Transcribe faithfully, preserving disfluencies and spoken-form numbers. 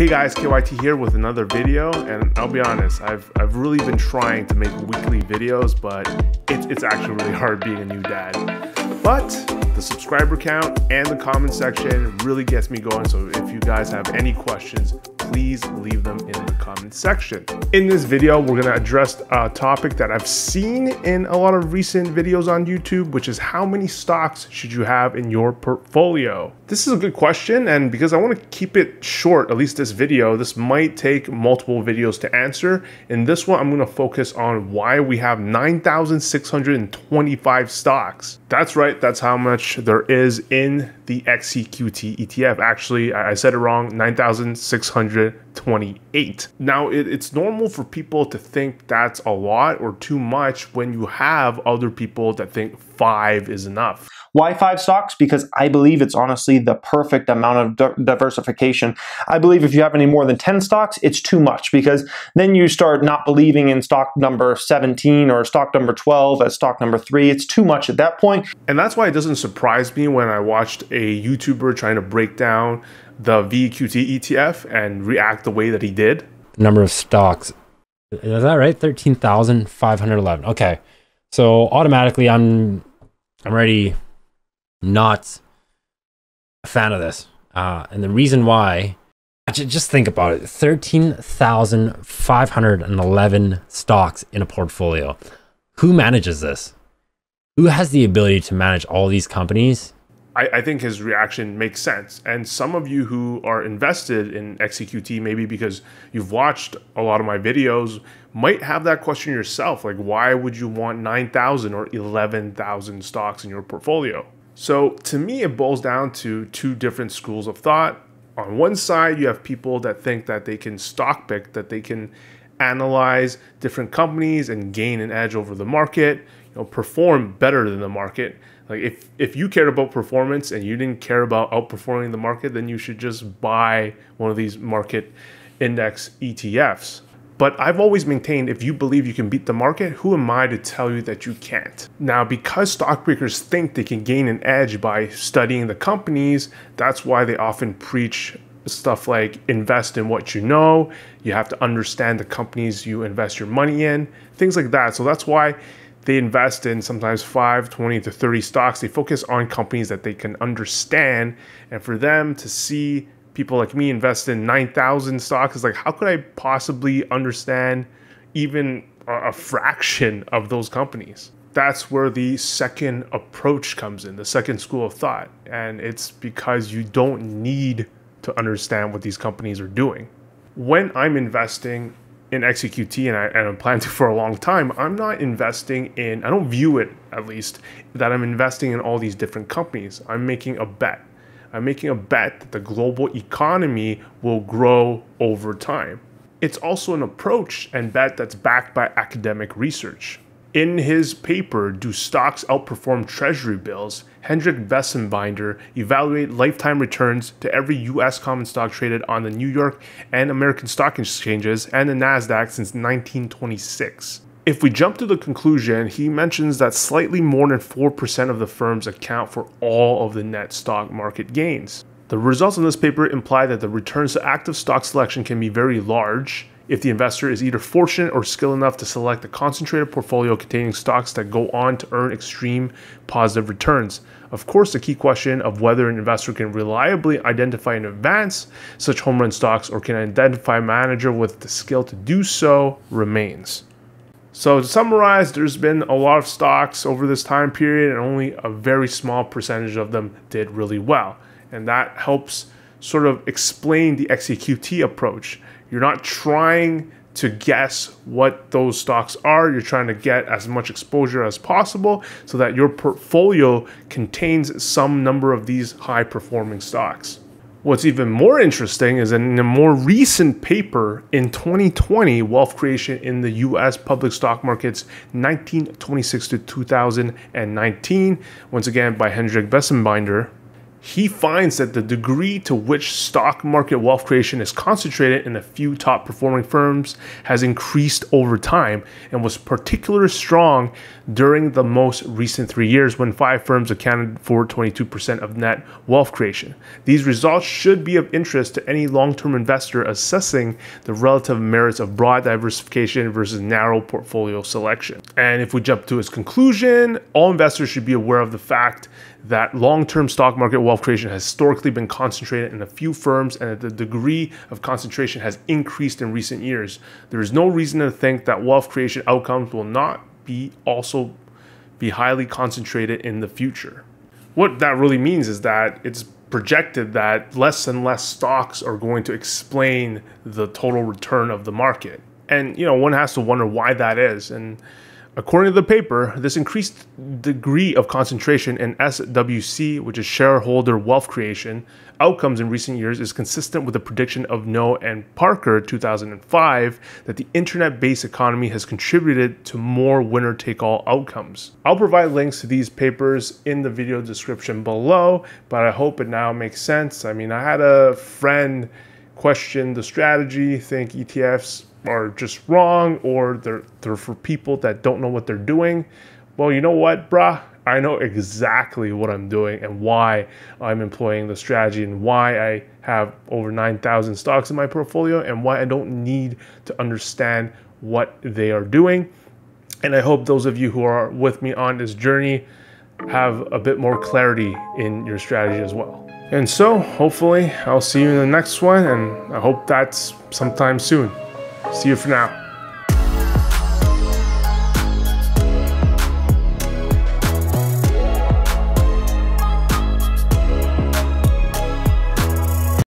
Hey guys, K Y T here with another video, and I'll be honest, I've, I've really been trying to make weekly videos, but it, it's actually really hard being a new dad. But the subscriber count and the comment section really gets me going, so if you guys have any questions, please leave them in the comment section. In this video, we're gonna address a topic that I've seen in a lot of recent videos on YouTube, which is how many stocks should you have in your portfolio? This is a good question, and because I wanna keep it short, at least this video, this might take multiple videos to answer. In this one, I'm gonna focus on why we have nine thousand six hundred twenty-five stocks. That's right, that's how much there is in the X E Q T E T F. Actually, I said it wrong, nine thousand six hundred twenty-eight. Now it, it's normal for people to think that's a lot or too much when you have other people that think five is enough. Why five stocks? Because I believe it's honestly the perfect amount of diversification. I believe if you have any more than ten stocks, it's too much, because then you start not believing in stock number seventeen or stock number twelve as stock number three. It's too much at that point. And that's why it doesn't surprise me when I watched a YouTuber trying to break down the V Q T E T F and react the way that he did. The number of stocks, is that right? thirteen thousand five hundred eleven. Okay, so automatically I'm I'm already not a fan of this, uh, and the reason why, just think about it: thirteen thousand five hundred eleven stocks in a portfolio. Who manages this? Who has the ability to manage all these companies? I, I think his reaction makes sense. And some of you who are invested in X E Q T, maybe because you've watched a lot of my videos, might have that question yourself. Like, why would you want nine thousand or eleven thousand stocks in your portfolio? So to me, it boils down to two different schools of thought. On one side, you have people that think that they can stock pick, that they can analyze different companies and gain an edge over the market, you know, perform better than the market. Like if, if you cared about performance and you didn't care about outperforming the market, then you should just buy one of these market index E T Fs. But I've always maintained, if you believe you can beat the market, who am I to tell you that you can't? Now, because stock pickers think they can gain an edge by studying the companies, that's why they often preach stuff like invest in what you know, you have to understand the companies you invest your money in, things like that. So that's why they invest in sometimes five, twenty to thirty stocks. They focus on companies that they can understand. And for them to see people like me invest in nine thousand stocks is like, how could I possibly understand even a fraction of those companies? That's where the second approach comes in, the second school of thought. And it's because you don't need to understand what these companies are doing. When I'm investing in X E Q T, and, I, and I'm planning to for a long time, I'm not investing in, I don't view it at least, that I'm investing in all these different companies. I'm making a bet. I'm making a bet that the global economy will grow over time. It's also an approach and bet that's backed by academic research. In his paper, Do Stocks Outperform Treasury Bills?, Hendrik Bessembinder evaluated lifetime returns to every U S common stock traded on the New York and American stock exchanges and the NASDAQ since nineteen twenty-six. If we jump to the conclusion, he mentions that slightly more than four percent of the firms account for all of the net stock market gains. The results in this paper imply that the returns to active stock selection can be very large if the investor is either fortunate or skilled enough to select a concentrated portfolio containing stocks that go on to earn extreme positive returns. Of course, the key question of whether an investor can reliably identify in advance such home run stocks or can identify a manager with the skill to do so remains. So to summarize, there's been a lot of stocks over this time period, and only a very small percentage of them did really well. And that helps sort of explain the X E Q T approach. You're not trying to guess what those stocks are. You're trying to get as much exposure as possible so that your portfolio contains some number of these high-performing stocks. What's even more interesting is in a more recent paper in twenty twenty, Wealth Creation in the U S Public Stock Markets nineteen twenty-six to two thousand nineteen, once again by Hendrik Bessembinder, he finds that the degree to which stock market wealth creation is concentrated in a few top performing firms has increased over time and was particularly strong during the most recent three years when five firms accounted for twenty-two percent of net wealth creation. These results should be of interest to any long-term investor assessing the relative merits of broad diversification versus narrow portfolio selection. And if we jump to its conclusion, all investors should be aware of the fact that long-term stock market wealth creation has historically been concentrated in a few firms and that the degree of concentration has increased in recent years. There is no reason to think that wealth creation outcomes will not be also be highly concentrated in the future. What that really means is that it's projected that less and less stocks are going to explain the total return of the market. And you know, one has to wonder why that is. And according to the paper, this increased degree of concentration in S W C, which is shareholder wealth creation, outcomes in recent years is consistent with the prediction of Noh and Parker two thousand five that the internet-based economy has contributed to more winner-take-all outcomes. I'll provide links to these papers in the video description below, but I hope it now makes sense. I mean, I had a friend question the strategy, think E T Fs are just wrong or they're, they're for people that don't know what they're doing. Well, you know what, brah? I know exactly what I'm doing and why I'm employing the strategy and why I have over nine thousand stocks in my portfolio and why I don't need to understand what they are doing. And I hope those of you who are with me on this journey have a bit more clarity in your strategy as well. And so hopefully I'll see you in the next one, and I hope that's sometime soon. See you for now.